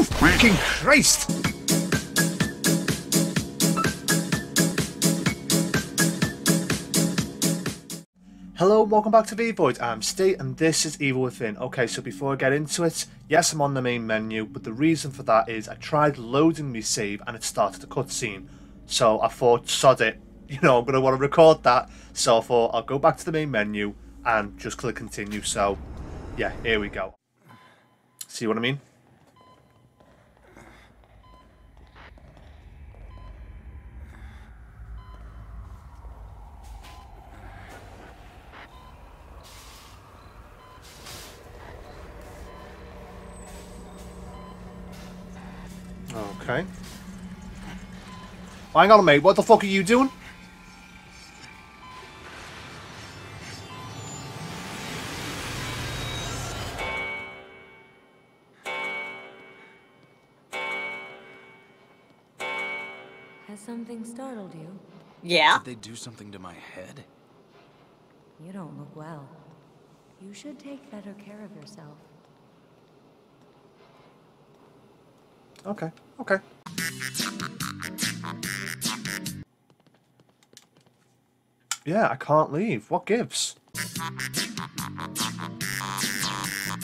Oh, fucking Christ! Hello, welcome back to V-Void. I'm Steve, and this is Evil Within. Okay, so before I get into it, yes, I'm on the main menu, but the reason for that is I tried loading my save and it started a cutscene. So I thought, sod it, you know, I'm going to want to record that. So I thought I'll go back to the main menu and just click continue. So, yeah, here we go. See what I mean? Okay. Oh, hang on, mate. What the fuck are you doing? Has something startled you? Yeah. Did they do something to my head? You don't look well. You should take better care of yourself. Okay, okay. Yeah, I can't leave. What gives? What the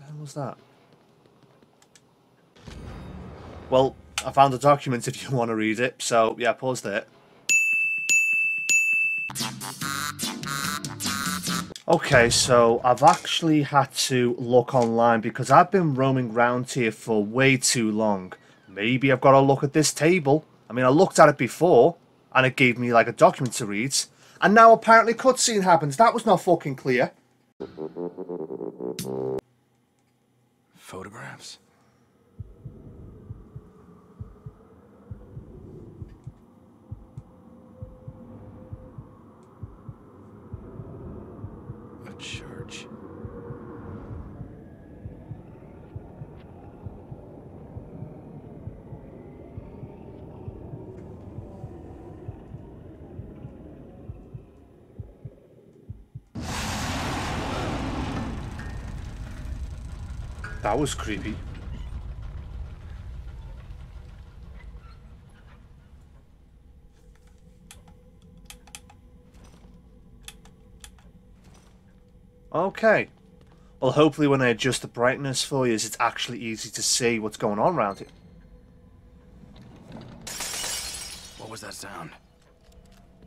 hell was that? Well, I found a document if you want to read it, so yeah, pause there. Okay, so I've actually had to look online because I've been roaming around here for way too long. Maybe I've got to look at this table. I mean, I looked at it before, and it gave me, like, a document to read. And now apparently cutscene happens. That was not fucking clear. Photographs? Church. That was creepy. Okay, well hopefully when I adjust the brightness for you, it's actually easy to see what's going on around here. What was that sound?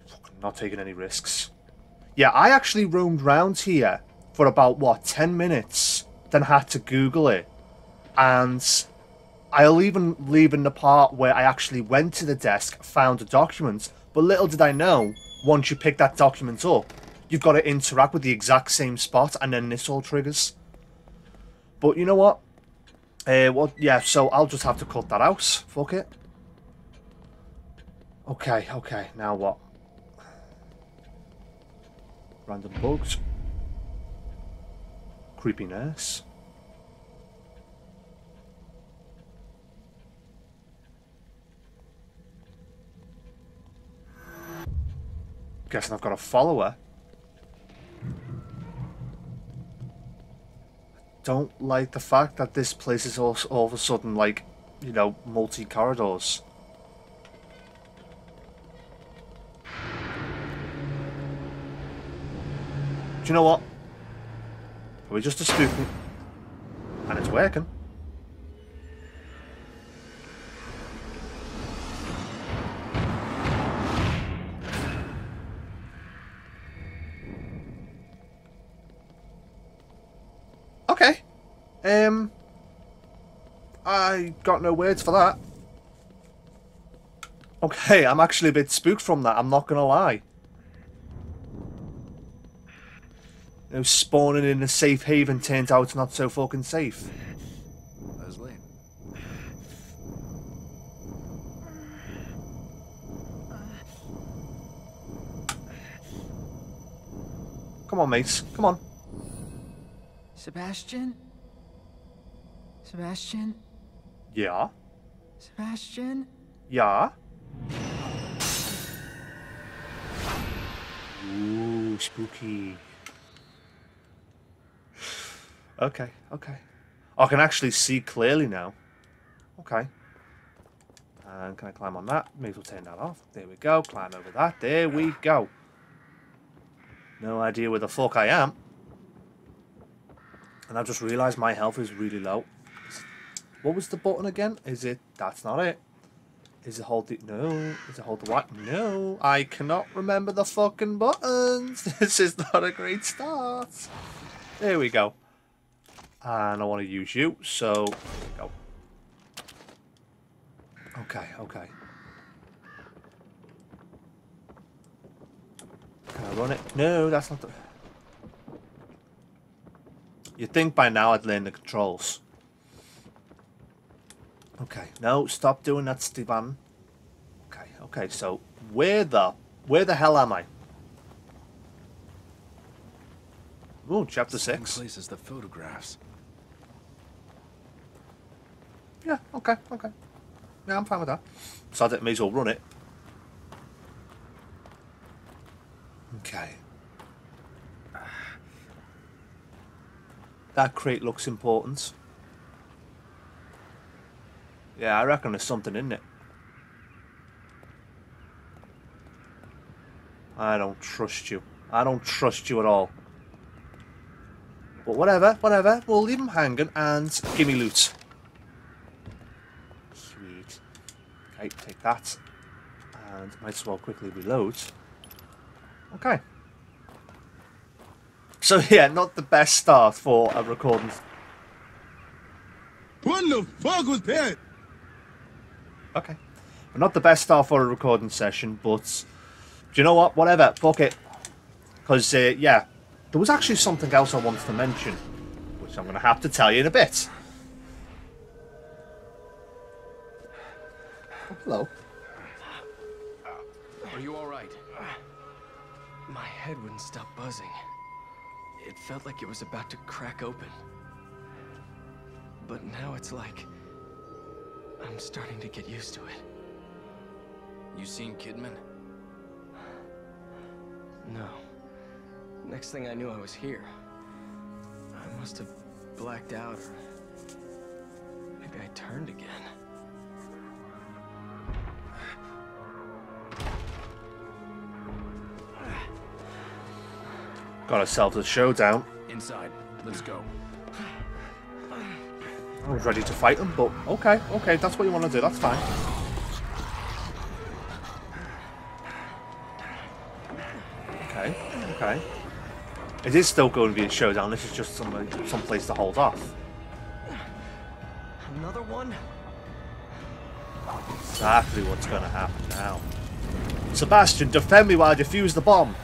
Look, I'm not taking any risks. Yeah, I actually roamed round here for about, what, 10 minutes, then had to Google it. And I'll even leave in the part where I actually went to the desk, found a document, but little did I know, once you pick that document up, you've got to interact with the exact same spot, and then this all triggers. But you know what? Yeah, so I'll just have to cut that out. Fuck it. Okay, okay, now what? Random bugs. Creepy nurse. Guessing I've got a follower. Don't like the fact that this place is all of a sudden, like, you know, multi-corridors. Do you know what? We're just a spook, and it's working. I got no words for that. Okay, I'm actually a bit spooked from that, I'm not gonna lie. You know, spawning in a safe haven turned out not so fucking safe. Leslie. Come on, mates, come on. Sebastian? Sebastian? Yeah? Sebastian? Yeah? Ooh, spooky. Okay, okay. I can actually see clearly now. Okay. And can I climb on that? Maybe we'll turn that off. There we go. Climb over that. There we go. No idea where the fuck I am. And I've just realised my health is really low. What was the button again? Is it... That's not it. Is it hold the... No. Is it hold the what? No. I cannot remember the fucking buttons. This is not a great start. There we go. And I want to use you, so... There we go. Okay, okay. Can I run it? No, that's not the... You'd think by now I'd learn the controls. Okay, no, stop doing that, Stevan. Okay, okay, so where the hell am I? Ooh, chapter 6. Same place as the photographs. Yeah, okay, okay. Yeah, I'm fine with that. So I think I may as well run it. Okay. That crate looks important. Yeah, I reckon there's something in it. I don't trust you. I don't trust you at all. But whatever, whatever. We'll leave him hanging and give me loot. Sweet. Okay, take that. And might as well quickly reload. Okay. So yeah, not the best start for a recording. What the fuck was that? Okay. Well, not the best start for a recording session, but do you know what? Whatever, fuck it. Because, yeah, there was actually something else I wanted to mention, which I'm going to have to tell you in a bit. Oh, hello. Are you alright? My head wouldn't stop buzzing. It felt like it was about to crack open. But now it's like... I'm starting to get used to it. You seen Kidman? No. Next thing I knew, I was here. I must have blacked out, or maybe I turned again. Got ourselves a showdown. Inside. Let's go. I was ready to fight them, but okay, okay, that's what you want to do, that's fine. Okay, okay. It is still going to be a showdown, this is just some place to hold off. Another one? Exactly what's going to happen now. Sebastian, defend me while I defuse the bomb!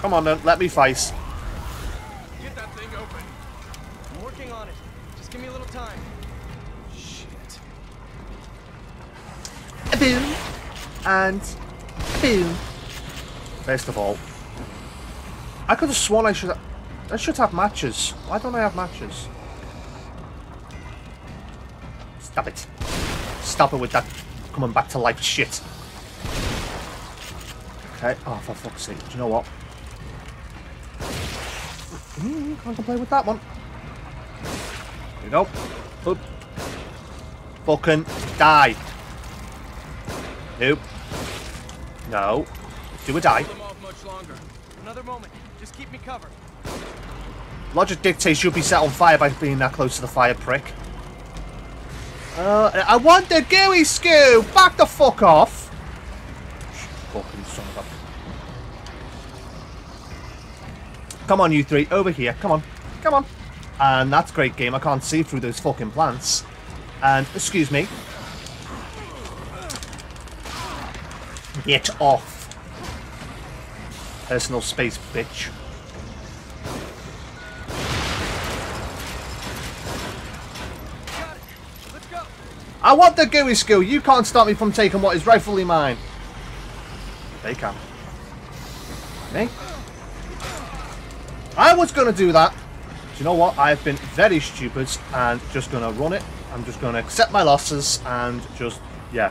Come on then, let me fight. Get that thing open. I'm working on it. Just give me a little time. Shit. Boom. And boom. First of all, I could have sworn I should have matches. Why don't I have matches? Stop it. Stop it with that coming back to life shit. Okay. Oh, for fuck's sake. Do you know what? Can't complain with that one. There we go. Oop. Fucking die. Nope. No. Do a die. Another moment. Just keep me covered. Logic dictates you'll be set on fire by being that close to the fire, prick. I want the gooey scoo! Back the fuck off! Fucking son of a... Come on, you three, over here. Come on. Come on. And that's great game. I can't see through those fucking plants. And, excuse me. Get off. Personal space, bitch. Got it. Let's go. I want the gooey school. You can't stop me from taking what is rightfully mine. They can. Me? I was going to do that. Do you know what? I've been very stupid and just going to run it. I'm just going to accept my losses and just, yeah.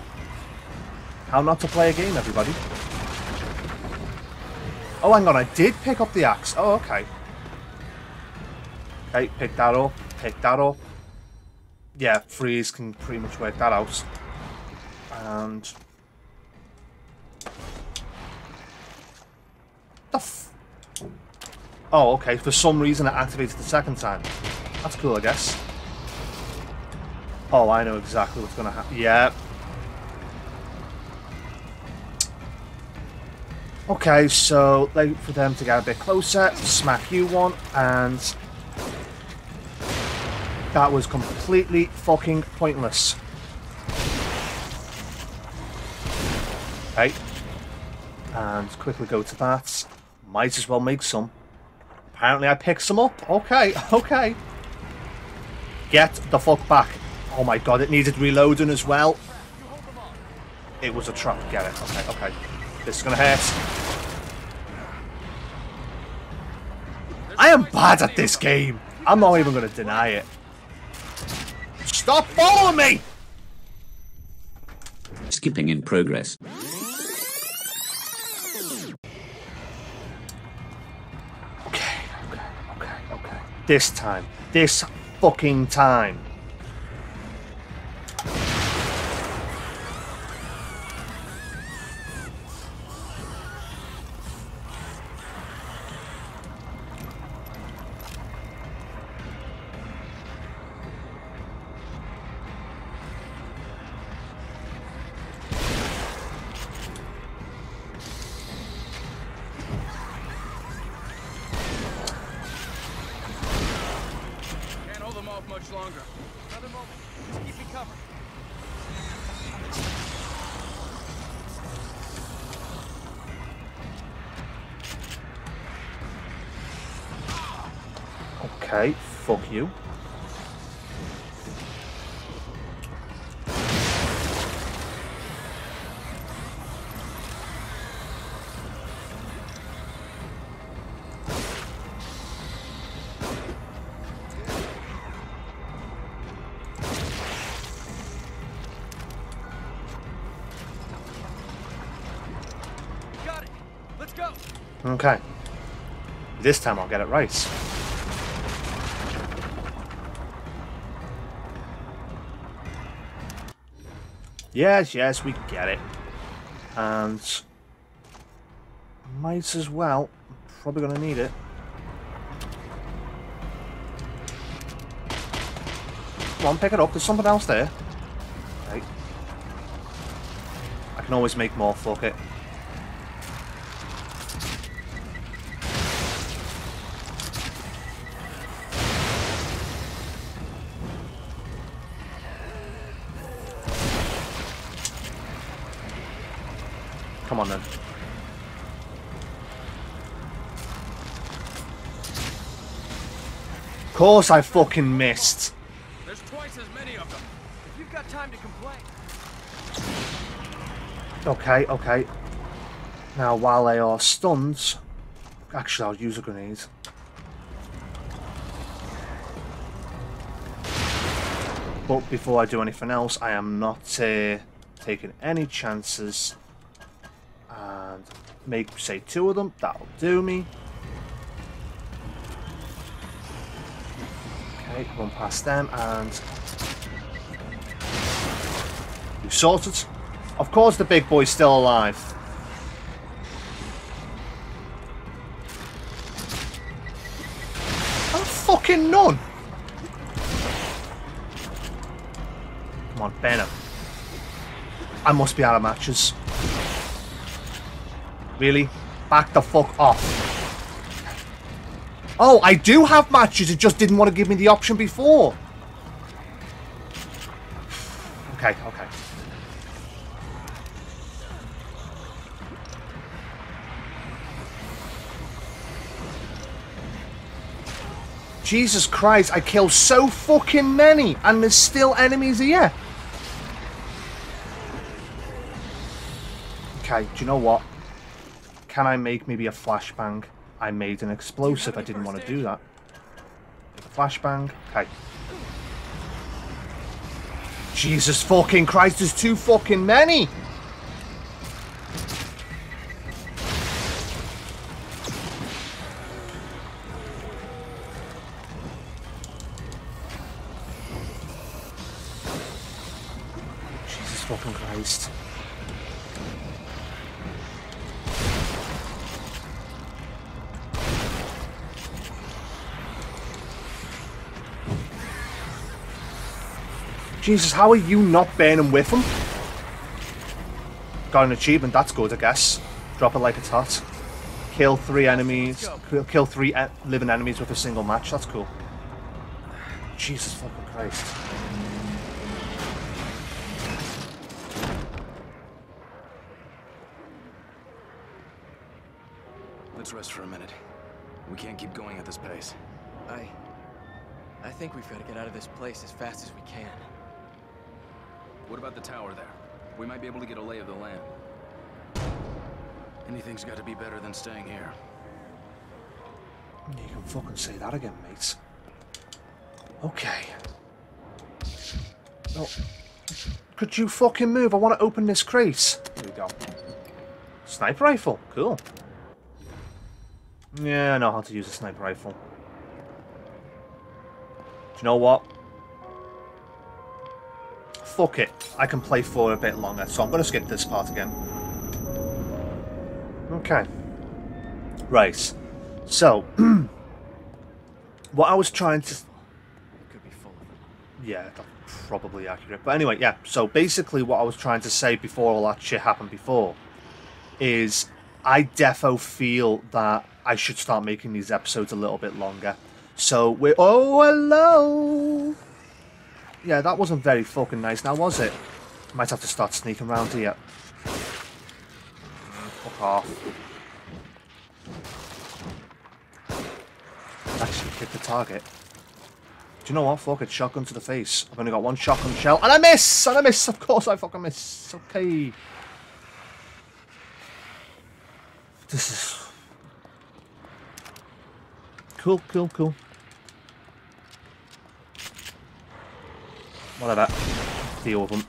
How not to play a game, everybody. Oh, hang on. I did pick up the axe. Oh, okay. Okay, pick that up. Pick that up. Yeah, freeze can pretty much work that out. And... oh, okay. For some reason, it activated the second time. That's cool, I guess. Oh, I know exactly what's going to happen. Yeah. Okay, so wait for them to get a bit closer. Smack you one, and that was completely fucking pointless. Okay, and quickly go to that. Might as well make some. Apparently I picked some up. Okay, okay. Get the fuck back. Oh my god, it needed reloading as well. It was a trap. Get it. Okay, okay. This is going to hurt. I am bad at this game. I'm not even going to deny it. Stop following me! Skipping in progress. This time. This fucking time. Okay, fuck you. Got it. Let's go. Okay. This time I'll get it right. Yes, yes, we get it. And might as well. Probably going to need it. Come on, pick it up. There's something else there. Right. I can always make more. Fuck it. Come on then. Of course I fucking missed. There's twice as many of them. If you've got time to complain. Okay, okay. Now while they are stunned, actually I'll use a grenade. But before I do anything else, I am not taking any chances. And make, say, 2 of them. That'll do me. Okay, run past them and... you sorted. Of course the big boy's still alive. I'm fucking none. Come on, Benham. I must be out of matches. Really? Back the fuck off. Oh, I do have matches. It just didn't want to give me the option before. Okay, okay. Jesus Christ, I killed so fucking many and there's still enemies here. Okay, do you know what? Can I make maybe a flashbang? I made an explosive. I didn't want to do that. Flashbang. Okay. Jesus fucking Christ, there's too fucking many! fucking Christ. Jesus, how are you not burning with him? Got an achievement, that's good, I guess. Drop it like it's hot. Kill 3 enemies. Kill 3 living enemies with a single match, that's cool. Jesus fucking Christ. Let's rest for a minute. We can't keep going at this pace. I think we've got to get out of this place as fast as we can. What about the tower there? We might be able to get a lay of the land. Anything's got to be better than staying here. You can fucking say that again, mates. Okay. Oh. Could you fucking move? I want to open this crate. Here we go. Sniper rifle. Cool. Yeah, I know how to use a sniper rifle. You know what? Fuck it. I can play for a bit longer, so I'm going to skip this part again. Okay. Right. So, what I was trying to... Could be full of it. Yeah, that's probably accurate. But anyway, yeah. So basically what I was trying to say before all that shit happened before is I defo feel that I should start making these episodes a little bit longer. So we're... Oh, hello! Yeah, that wasn't very fucking nice now, was it? Might have to start sneaking around here. Fuck off. Actually, hit the target. Do you know what? Fuck it, shotgun to the face. I've only got one shotgun shell. And I miss! And I miss! Of course I fucking miss. Okay. This is... Cool, cool, cool. Whatever. Deal with them.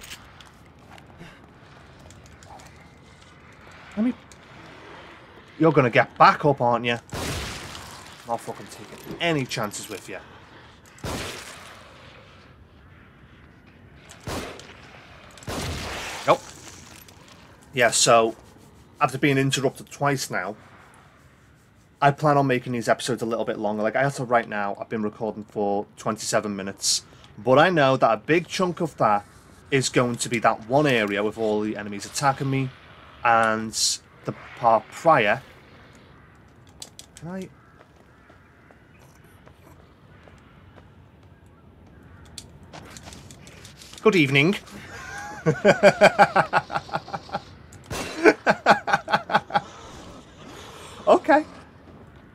Let me... You're gonna get back up, aren't you? I'm not fucking taking any chances with you. Nope. Yeah, so... After being interrupted twice now... I plan on making these episodes a little bit longer. Like, as of right now, I've been recording for 27 minutes. But I know that a big chunk of that is going to be that one area with all the enemies attacking me. And the part prior... Can I... Good evening. Okay.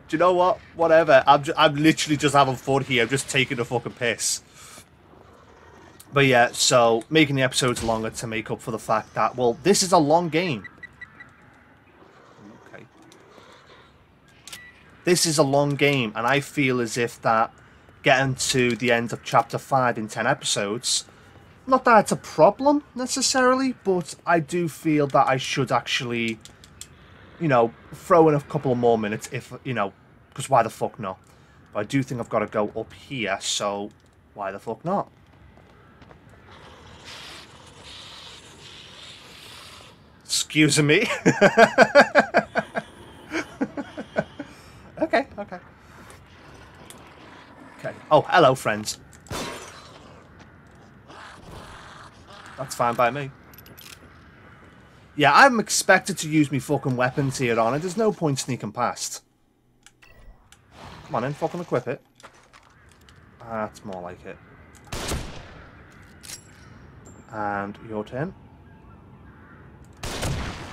Do you know what? Whatever. I'm literally just having fun here. I'm just taking a fucking piss. But yeah, so making the episodes longer to make up for the fact that, well, this is a long game. Okay. This is a long game, and I feel as if that getting to the end of Chapter 5 in 10 episodes, not that it's a problem necessarily, but I do feel that I should actually... You know, throw in a couple of more minutes if, you know, because why the fuck not? But I do think I've got to go up here, so why the fuck not? Excuse me. Okay, okay. Okay. Oh, hello, friends. That's fine by me. Yeah, I'm expected to use me fucking weapons here on it. There's no point sneaking past. Come on in, fucking equip it. That's more like it. And your turn.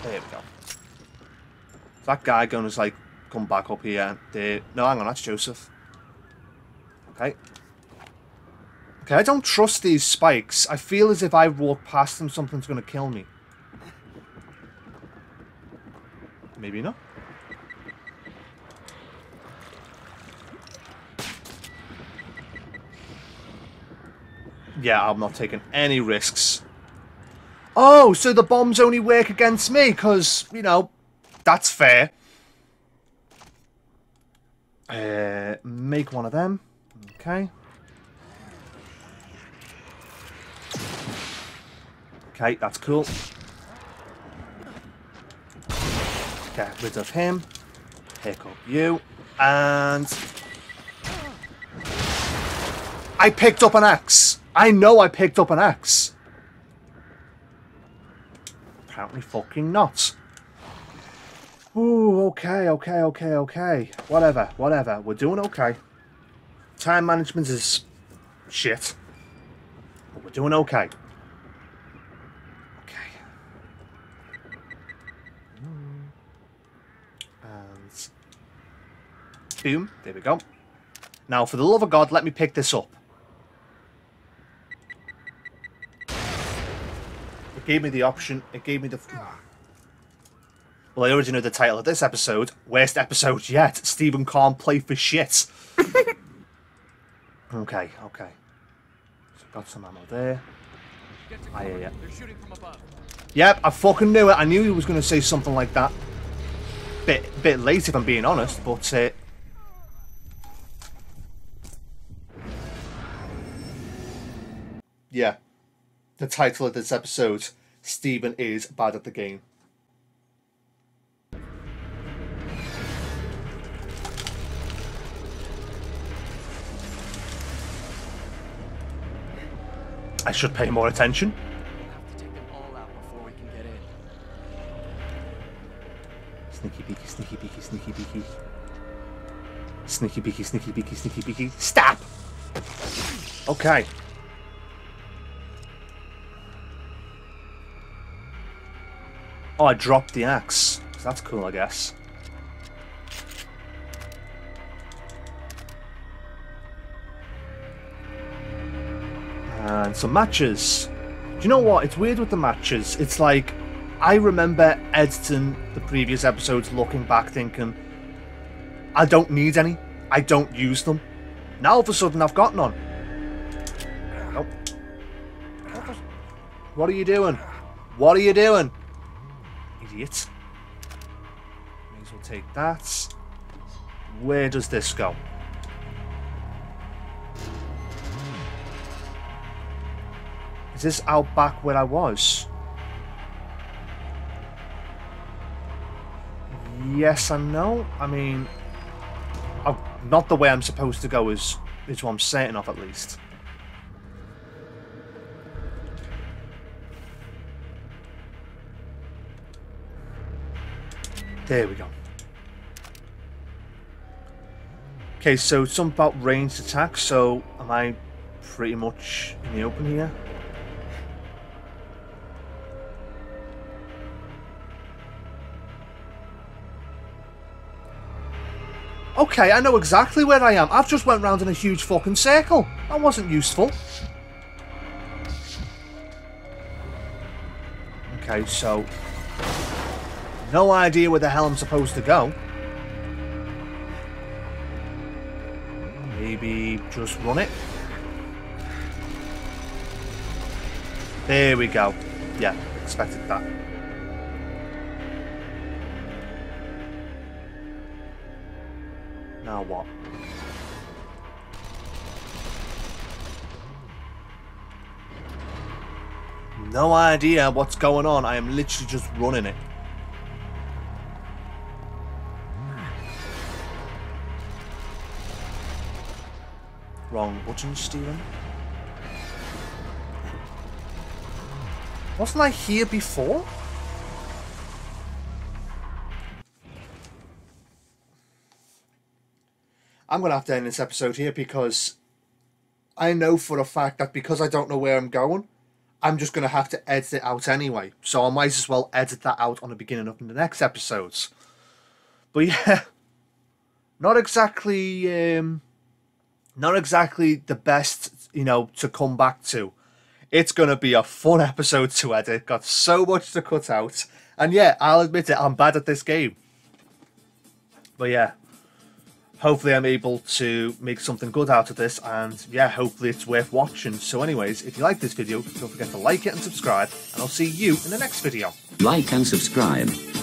There we go. That guy going to, like, come back up here. No, hang on, that's Joseph. Okay. Okay, I don't trust these spikes. I feel as if I walk past them, something's going to kill me. Maybe not. Yeah, I'm not taking any risks. Oh, so the bombs only work against me, because, you know, that's fair. Make one of them. Okay. Okay, that's cool. Get rid of him. Pick up you. And... I picked up an axe. I know I picked up an axe. Apparently fucking not. Ooh, okay. Whatever. We're doing okay. Time management is shit. But we're doing okay. And... boom. There we go. Now, for the love of God, let me pick this up. It gave me the option. It gave me the... Well, I already know the title of this episode. Worst episode yet. Stephen can't play for shit. Okay. So got some ammo there. I hear ya. They're shooting from above. Yep, I fucking knew it. I knew he was going to say something like that. Bit late, if I'm being honest, but... yeah. The title of this episode, Stephen is bad at the game. I should pay more attention. Sneaky beaky. Stop! Okay. Oh, I dropped the axe. So that's cool, I guess. And some matches. Do you know what? It's weird with the matches. It's like, I remember editing the previous episodes, looking back, thinking, I don't need any. I don't use them. Now, all of a sudden, I've got none. Nope. What are you doing? What are you doing? Idiot. May as well take that. Where does this go? Is this out back where I was? Yes and no. I mean, I'm not the way I'm supposed to go is what I'm certain of, at least. There we go. Okay, so it's something about ranged attack, so am I pretty much in the open here? Okay, I know exactly where I am. I've just went round in a huge fucking circle. That wasn't useful. Okay, so... no idea where the hell I'm supposed to go. Maybe just run it. There we go. Yeah, expected that. Now what? No idea what's going on. I am literally just running it. Wrong button, Stephen. Wasn't I here before? I'm going to have to end this episode here because I know for a fact that because I don't know where I'm going, I'm just going to have to edit it out anyway. So I might as well edit that out on the beginning of the next episodes. But yeah, not exactly the best, you know, to come back to. It's going to be a fun episode to edit. Got so much to cut out. And yeah, I'll admit it, I'm bad at this game. But yeah. Hopefully I'm able to make something good out of this, and yeah, hopefully it's worth watching. So anyways, if you like this video, don't forget to like it and subscribe, and I'll see you in the next video. Like and subscribe.